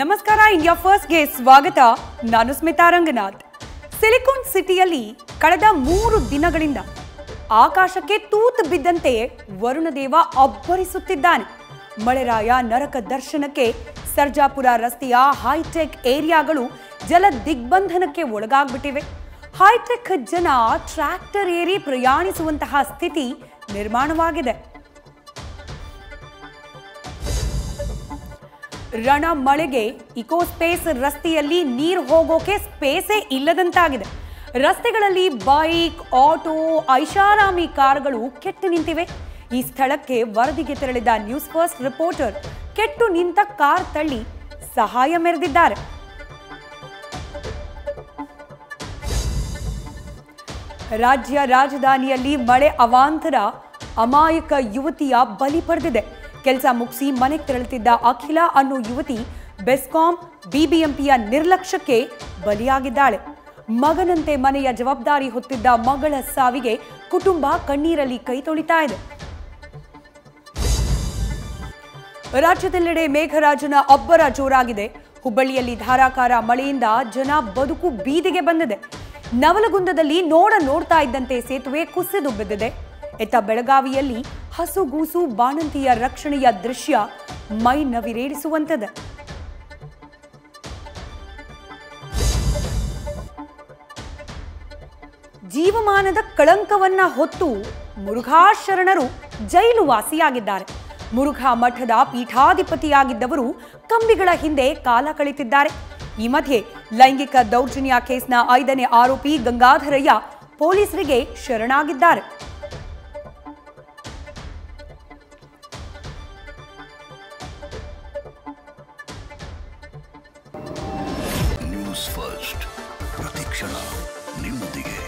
ನಮಸ್ಕಾರ India first ಗೆ ಸ್ವಾಗತ ನಾನು ಸ್ಮಿತಾ ರಂಗನಾಥ್ ಸಿಲಿಕಾನ್ ಸಿಟಿಯಲ್ಲಿ ಕಳೆದ 3 ದಿನಗಳಿಂದ ಆಕಾಶಕ್ಕೆ ತೂತು ಬಿದ್ದಂತೆ ವರುಣದೇವ ಅಬ್ಬರಿಸುತ್ತಿದ್ದಾನೆ ಮಳೆರಾಯ ನರಕ ದರ್ಶನಕ್ಕೆ ಸರ್ಜಾಪುರ ರಸ್ತೆಯ ಹೈಟೆಕ್ ಏರಿಯಾಗಳು ಜಲ ದಿಗ್ಬಂಧನಕ್ಕೆ ಒಳಗಾಗಿಬಿಟ್ಟಿವೆ ಹೈಟೆಕ್ ಜನ ಟ್ರಾಕ್ಟರ್ ಏರಿ ಪ್ರಯಾಣಿಸುವಂತಹ ಸ್ಥಿತಿ ನಿರ್ಮಾಣವಾಗಿದೆ ರಣ ಮಳೆಗೆ ಇಕೋ ಸ್ಪೇಸ್ ರಸ್ತೆಯಲ್ಲಿ ನೀರು ಹೋಗೋಕೆ ಸ್ಪೇಸೇ ಇಲ್ಲದಂತಾಗಿದೆ ರಸ್ತೆಗಳಲ್ಲಿ ಬೈಕ್ ಆಟೋ ಐಷಾರಾಮಿ ಕಾರ್ಗಳು ಕೆಟ್ಟು ನಿಂತಿವೆ ಈ ಸ್ಥಳಕ್ಕೆ ವರದಿಗೆ ತೆರಳಿದ ನ್ಯೂಸ್ ಫಸ್ಟ್ ರಿಪೋರ್ಟರ್ ಕೆಟ್ಟು ನಿಂತ ಕಾರ್ ತಳ್ಳಿ ಸಹಾಯ ಮೆರೆದಿದ್ದಾರೆ ರಾಜ್ಯ ರಾಜಧಾನಿಯಲ್ಲಿ ಮಳೆ ಅವಾಂತರ ಅಮಾಯಕ ಯುವತಿಯ ಬಲಿ ಪಡೆದಿದೆ ಕೆಲಸ ಮುಗಿಸಿ ಮನೆಗೆ ತೆರಳುತ್ತಿದ್ದ ಅಖಿಲ ಅನ್ನೋ ಯುವತಿ ಬೆಸ್ಕಾಂ ಬಿಬಿಎಂಪಿಯ ನಿರ್ಲಕ್ಷ್ಯಕ್ಕೆ ಬಲಿಯಾಗಿದ್ದಾಳೆ ಮಗನಂತೆ ಮನೆಯ ಜವಾಬ್ದಾರಿ ಹೊತ್ತಿದ್ದ ಮಗಳ ಸಾವಿಗೆ ಕುಟುಂಬ ಕಣ್ಣೀರಲ್ಲಿ ಕೈ ತೊಳಿತಾ ಇದೆ ರಾಜ್ಯದೆಲ್ಲೆಡೆ ಮೇಘರಾಜನ ಅಬ್ಬರ ಜೋರಾಗಿದೆ ಹುಬ್ಬಳ್ಳಿಯಲ್ಲಿ ಧಾರಾಕಾರ ಮಳೆಯಿಂದ ಜನ ಬದುಕು ಬೀದಿಗೆ ಬಂದಿದೆ ನವಲಗುಂದದಲ್ಲಿ ನೋಡ್ತಾ ಇದ್ದಂತೆ ಸೇತುವೆ ಕುಸಿದು ಬಿದ್ದಿದೆ ಇತ್ತ ಬೆಳಗಾವಿಯಲ್ಲಿ ಹಸುಗೂಸು ಬಾಣಂತಿಯ ರಕ್ಷಣೆಯ ದೃಶ್ಯ ಮೈ ನವಿರೇರಿಸುವಂತದ್ದು ಜೀವಮಾನದ ಕಳಂಕವನ್ನ ಹೊತ್ತು ಮುರುಘಾ ಶರಣರು ಜೈಲು ವಾಸಿಯಾಗಿದ್ದಾರೆ ಮುರುಘಾ ಮಠದ ಪೀಠಾಧಿಪತಿಯಾಗಿದ್ದವರು ಕಂಬಿಗಳ ಹಿಂದೆ ಕಾಲ ಕಳೆಯುತ್ತಿದ್ದಾರೆ ಈ ಮಧ್ಯೆ ಲೈಂಗಿಕ ದೌರ್ಜನ್ಯ ಕೇಸ್ನ 5ನೇ ಆರೋಪಿ ಗಂಗಾಧರಯ್ಯ ಪೊಲೀಸರಿಗೆ ಶರಣಾಗಿದ್ದಾರೆ न्यूज़ फर्स्ट प्रतिक्षण निम्मदिगे।